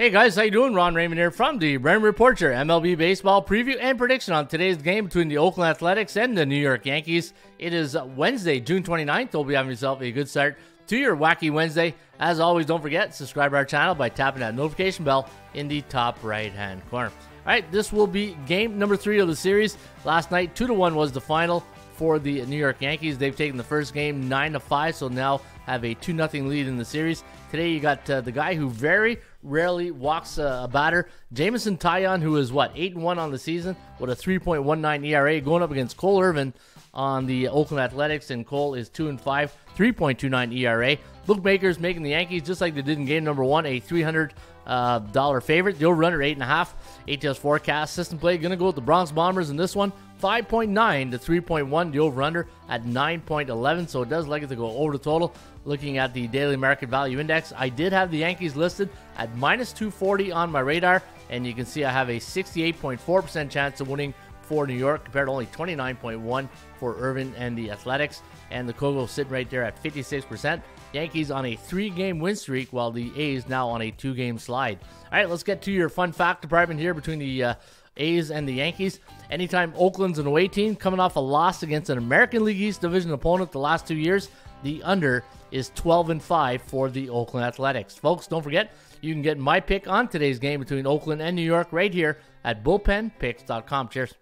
Hey guys, how you doing? Ron Raymond here from the Raymond Report, your MLB baseball preview and prediction on today's game between the Oakland Athletics and the New York Yankees. It is Wednesday, June 29th. Hope you have yourself a good start to your wacky Wednesday. As always, don't forget, subscribe to our channel by tapping that notification bell in the top right-hand corner. All right, this will be game number 3 of the series. Last night, 2-1 was the final for the New York Yankees. They've taken the first game 9-5, so now have a 2-0 lead in the series. Today, you got the guy who very rarely walks a batter, Jameson Taillon, who is, 8-1 on the season with a 3.19 ERA, going up against Cole Irvin on the Oakland Athletics, and Cole is 2-5, 3.29 ERA. Bookmakers making the Yankees, just like they did in game number 1, a $300 favorite. The over-under, 8.5. ATS forecast system play, going to go with the Bronx Bombers in this one, 5.9 to 3.1. The over-under at 9.11, so it does like it to go over the total. Looking at the Daily Market Value Index, I did have the Yankees listed at minus 240 on my radar, and you can see I have a 68.4% chance of winning for New York compared to only 29.1 for Irvin and the Athletics. And the Kogo sitting right there at 56%. Yankees on a 3-game win streak, while the A's now on a 2-game slide. All right, let's get to your fun fact department here between the A's and the Yankees. Anytime Oakland's an away team coming off a loss against an American League East division opponent the last 2 years, the under is 12-5 for the Oakland Athletics. Folks, don't forget, you can get my pick on today's game between Oakland and New York right here at bullpenpicks.com. Cheers.